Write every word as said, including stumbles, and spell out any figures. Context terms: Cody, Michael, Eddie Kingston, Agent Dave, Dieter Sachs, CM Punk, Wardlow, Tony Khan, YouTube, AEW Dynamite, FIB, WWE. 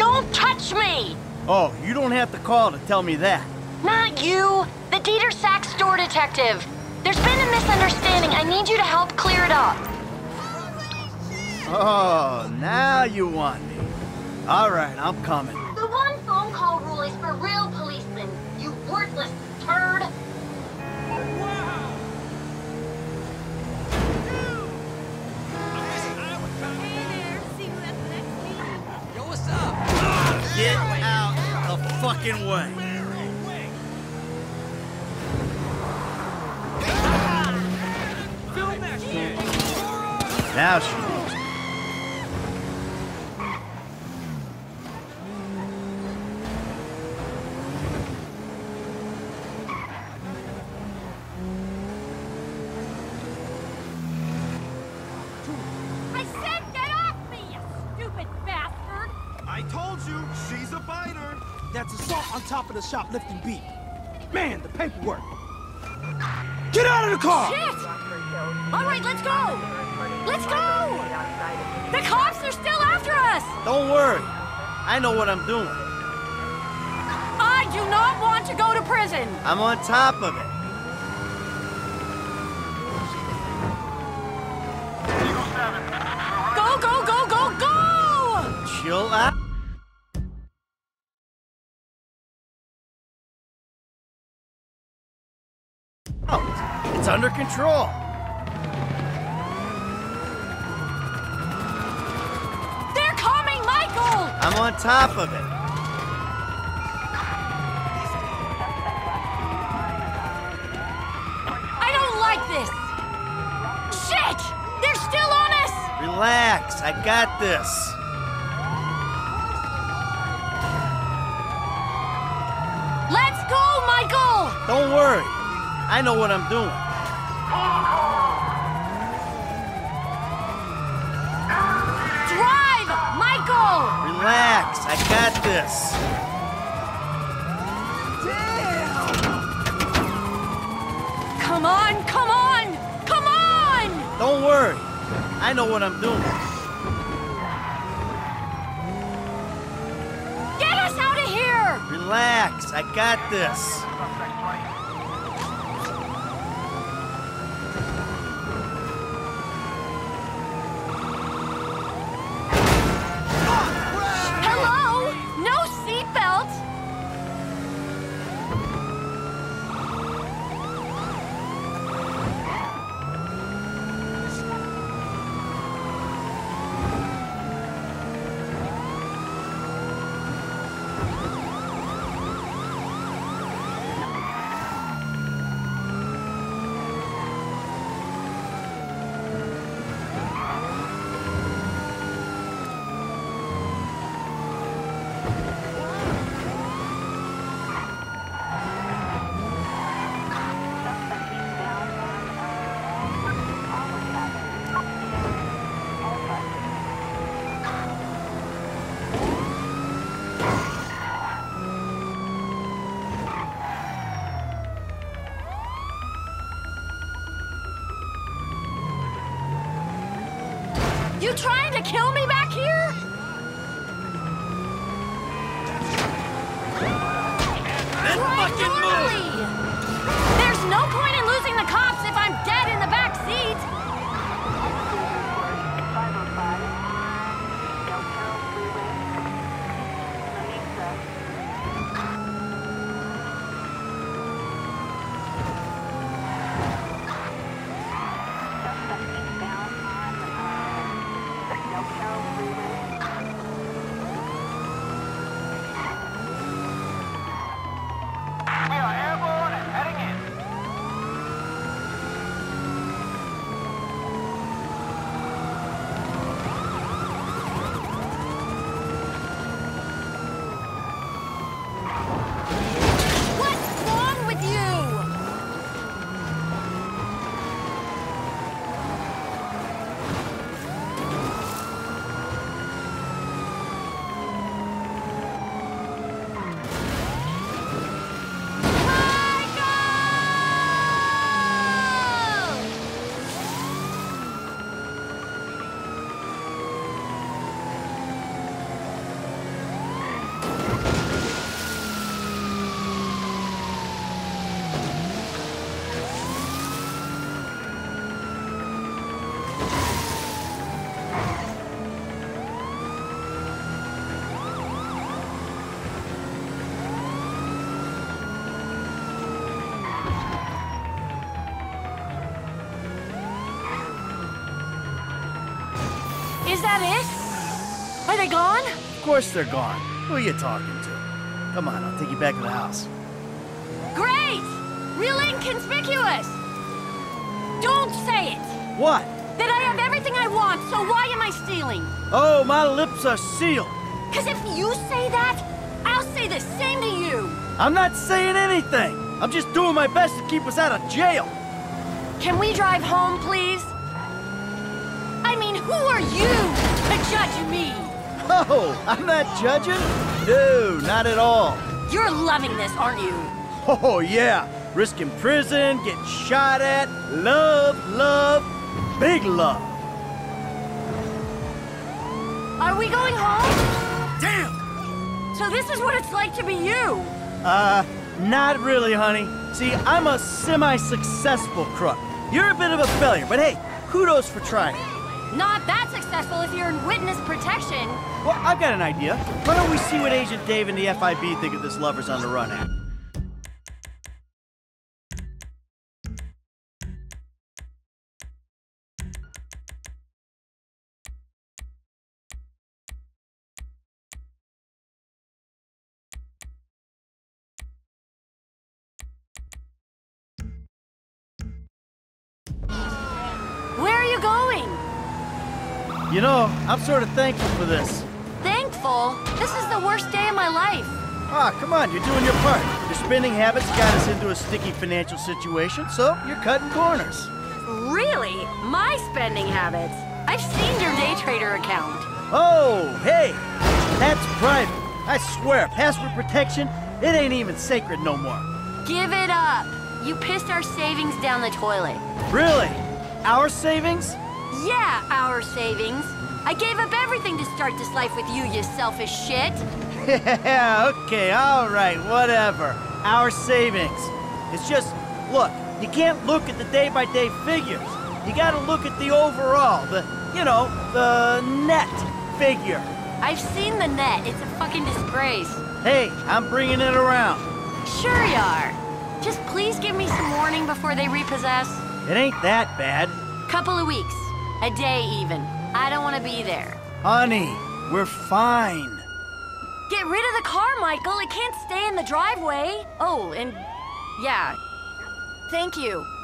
Don't touch me! Oh, you don't have to call to tell me that. Not you! The Dieter Sachs store detective! There's been a misunderstanding. I need you to help clear it up. Oh, now you want me. All right, I'm coming. The one phone call rule is for real policemen, you worthless turd. Get out the fucking way. Now she knows. I said get off me, you stupid bastard! I told you, she's a biter! That's assault on top of the shoplifting beat. Man, the paperwork! Get out of the car! Shit! All right, let's go! Let's go! The cops are still after us! Don't worry. I know what I'm doing. I do not want to go to prison! I'm on top of it. Go, go, go, go, go! Chill out. It's under control. I'm on top of it. I don't like this. Shit! They're still on us! Relax, I got this. Let's go, Michael! Don't worry. I know what I'm doing. Relax, I got this. Damn. Come on, come on, come on! Don't worry, I know what I'm doing. Get us out of here! Relax, I got this. You trying to kill me back here? Then fucking move! There's no point in losing the cops if I'm dead in the back seat! Is that it? Are they gone? Of course they're gone. Who are you talking to? Come on, I'll take you back to the house. Great! Real inconspicuous! Don't say it! What? That I have everything I want, so why am I stealing? Oh, my lips are sealed. Because if you say that, I'll say the same to you. I'm not saying anything. I'm just doing my best to keep us out of jail. Can we drive home, please? I mean, who are you to judge me? Oh, I'm not judging? No, not at all. You're loving this, aren't you? Oh, yeah. Risking prison, getting shot at, love, love, big love. Are we going home? Damn! So this is what it's like to be you. Uh, not really, honey. See, I'm a semi-successful crook. You're a bit of a failure, but hey, kudos for trying. Not that successful if you're in witness protection. Well, I've got an idea. Why don't we see what Agent Dave and the F I B think of this lovers on the run app? You know, I'm sort of thankful for this. Thankful? This is the worst day of my life. Ah, come on, you're doing your part. Your spending habits got us into a sticky financial situation, so you're cutting corners. Really? My spending habits? I've seen your day trader account. Oh, hey, that's private. I swear, password protection, it ain't even sacred no more. Give it up. You pissed our savings down the toilet. Really? Our savings? Yeah, our savings. I gave up everything to start this life with you, you selfish shit. Yeah, okay, all right, whatever. Our savings. It's just, look, you can't look at the day-by-day figures. You gotta look at the overall, the, you know, the net figure. I've seen the net. It's a fucking disgrace. Hey, I'm bringing it around. Sure you are. Just please give me some warning before they repossess. It ain't that bad. Couple of weeks. A day, even. I don't want to be there. Honey, we're fine. Get rid of the car, Michael. It can't stay in the driveway. Oh, and yeah. Thank you.